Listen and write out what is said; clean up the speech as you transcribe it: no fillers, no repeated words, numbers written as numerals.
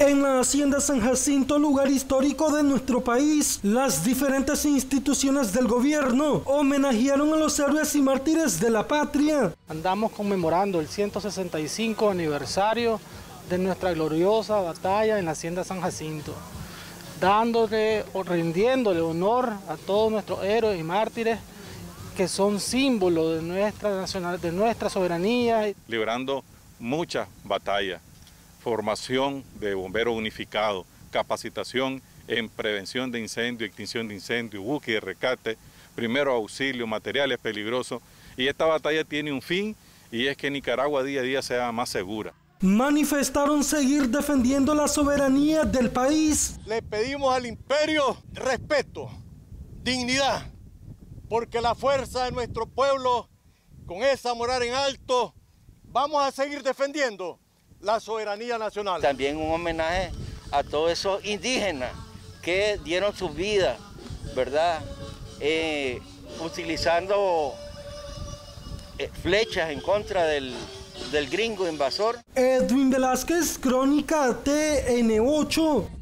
En la Hacienda San Jacinto, lugar histórico de nuestro país, las diferentes instituciones del gobierno homenajearon a los héroes y mártires de la patria. Andamos conmemorando el 165 aniversario de nuestra gloriosa batalla en la Hacienda San Jacinto, dándole o rindiéndole honor a todos nuestros héroes y mártires que son símbolo de nuestra soberanía. Librando muchas batallas. Formación de bomberos unificados, capacitación en prevención de incendio, extinción de incendio, búsqueda y rescate, primero auxilio, materiales peligrosos. Y esta batalla tiene un fin, y es que Nicaragua día a día sea más segura. Manifestaron seguir defendiendo la soberanía del país. Le pedimos al imperio respeto, dignidad, porque la fuerza de nuestro pueblo, con esa moral en alto, vamos a seguir defendiendo la soberanía nacional. También un homenaje a todos esos indígenas que dieron su vida, ¿verdad? Utilizando flechas en contra del gringo invasor. Edwin Velázquez, Crónica TN8.